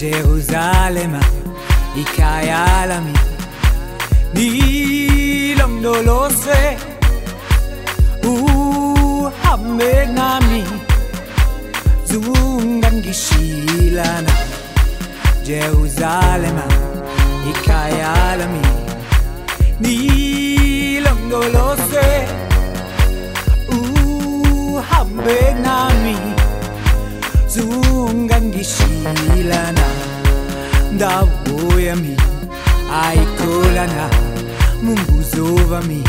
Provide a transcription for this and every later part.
Jerusalema ikaya lami ni londolose uhamengami zungangishilana Jerusalema ikaya lami ni londolose uhamengami zungangishilana ndawo yami aikolana Mungu zovami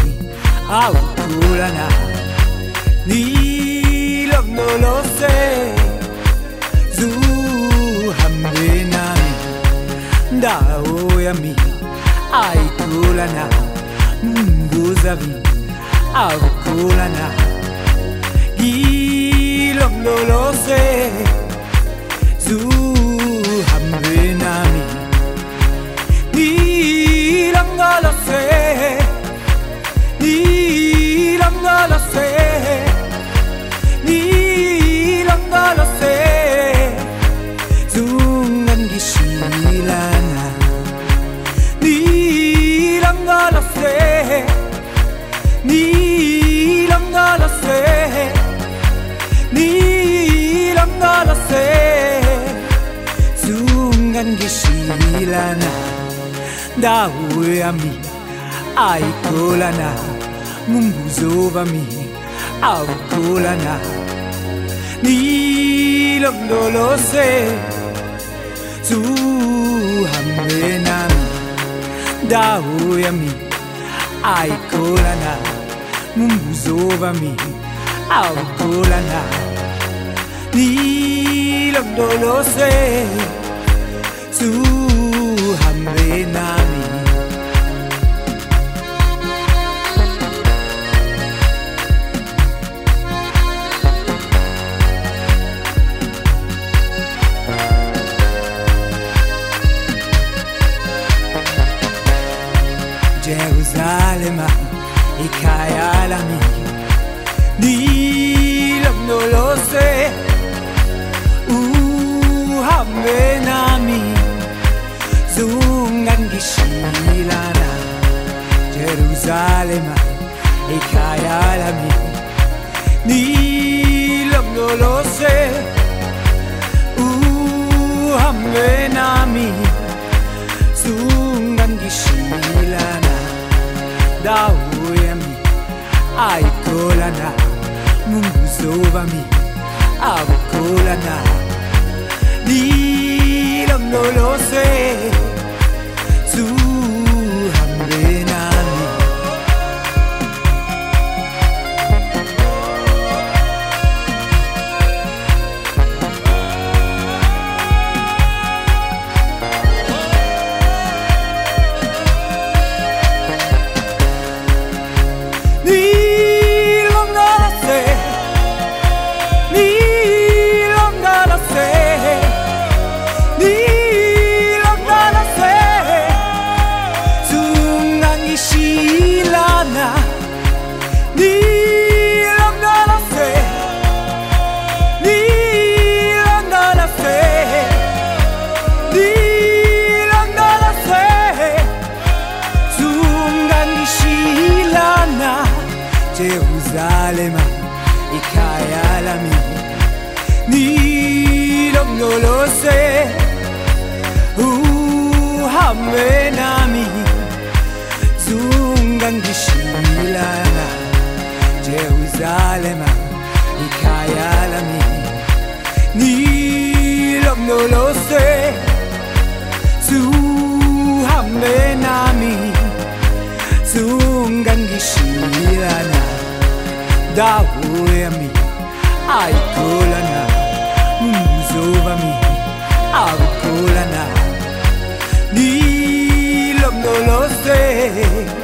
aukolana nilondolose zuhambe nami ndawo yami aikolana Mungu zavi aukolana nilondolose zuhambe nami Nilongolose zungangishilana Nilongolose Nilongolose Nilongolose zungangishilana Ndawo yami aikolana Mungu zovami aukolana nilondolose zuhambe nami ndawo yami aikolana Mungu zovami aukolana nilondolose zuhambe nami Jerusalema ikaya lami nilondolose uhambe nami zungangishilana Jerusalema ikaya lami nilondolose uhambe nami zungangishilana Ndawo yami aikolana Mungu zovami aukolana nilondolose zuhambe nami Jerusalema ikaya lami nilondolose uhambe nami zungangishilana Jerusalema ikaya lami nilondolose uhambe nami zungangishilana Ndawo yami aikolana Mungu zovami aukolana nilondolose